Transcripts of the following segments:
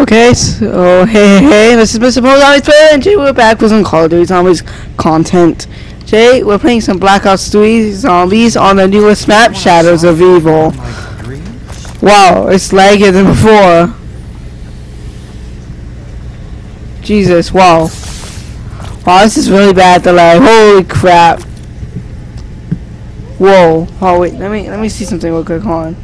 Okay, so hey, this is Mr. PoleZombie3 and Jay, we're back with some Call of Duty Zombies content. Jay, we're playing some Black Ops 3 Zombies on the newest map, Shadows of Evil. Wow, it's laggier than before. Jesus, wow. Wow, this is really bad, the lag. Holy crap. Whoa. Oh wait, let me see something real quick, hold on.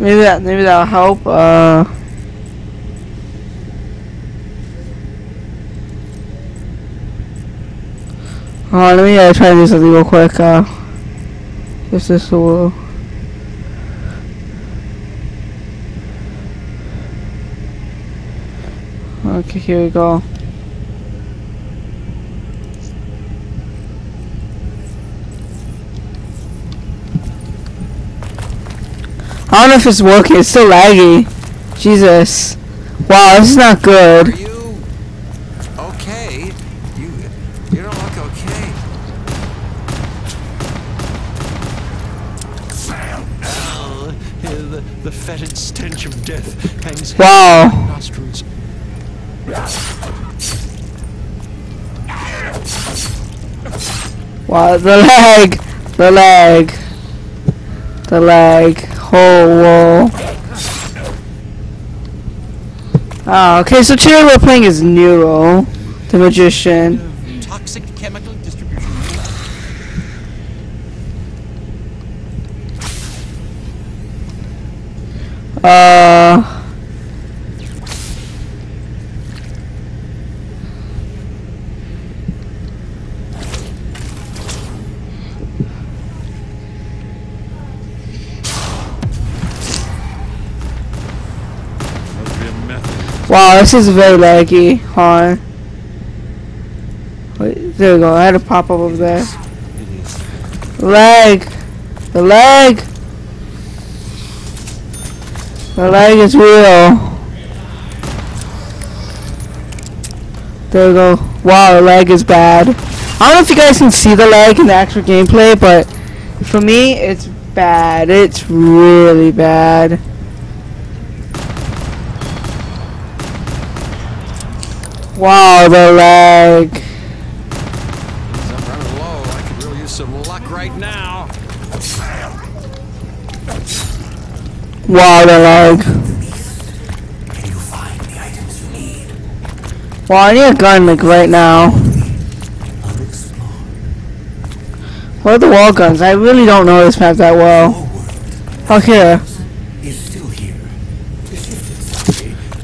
Maybe that'll help. Let me try to do something real quick. This will. Okay, here we go. I don't know if it's working, it's still laggy. Jesus. Wow, this is not good. Are you okay? You don't look okay. The fetid stench of death hangs heavy from your nostrils. Wow, the lag. Oh, whoa. Okay, so today we're playing as Neuro, the magician. Toxic chemical distribution. Wow, this is very laggy. Hold on. Wait, there we go. I had a pop up over there. Lag! The lag! The lag is real. There we go. Wow, the lag is bad. I don't know if you guys can see the lag in the actual gameplay, but for me, it's bad. It's really bad. Wow, the lag. I'm running low. I could really use some luck right now. Wow, the lag. Can you find the items you need? Wow, I need a gun like right now. Where are the wall guns? I really don't know this map that well. Oh, here.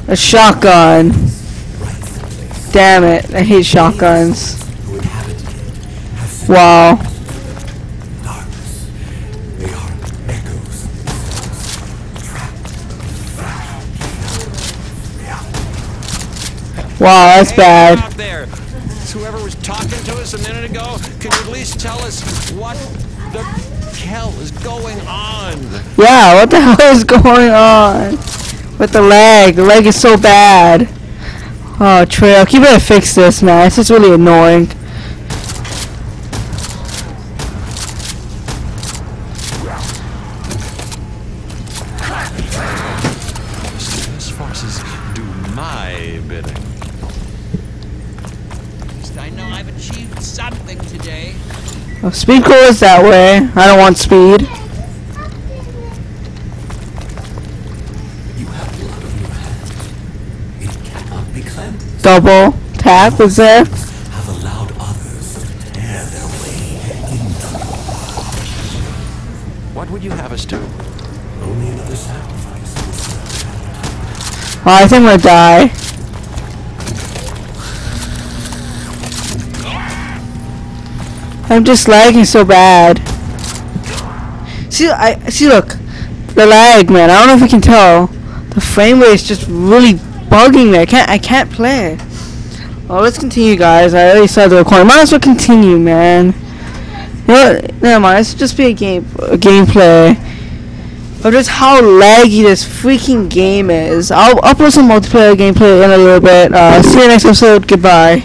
A shotgun. Damn it, I hate shotguns. Wow. Wow, that's bad. Whoever was talking to us a minute ago, can you at least tell us what the hell is going on? Yeah, what the hell is going on? With the lag. The lag is so bad. Oh, Treyarch, you better fix this, man. This is really annoying. These forces do my bidding. At least I know I've achieved something today. Oh, speed cooler is that way. I don't want speed. Double tap is there? Have allowed others to tear their way into the world. What would you have us do? Only another sacrifice. I think we'll die. I'm just lagging so bad. See look. The lag, man, I don't know if you can tell. The frame rate is just really bugging me. I can't play. Well, let's continue, guys. I already started the recording. Might as well continue, man. What? Never mind. This should just be a gameplay of just how laggy this freaking game is. I'll upload some multiplayer gameplay in a little bit. See you next episode. Goodbye.